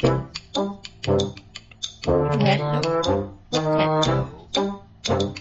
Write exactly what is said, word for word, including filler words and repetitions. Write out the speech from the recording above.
Hello, hello, hello.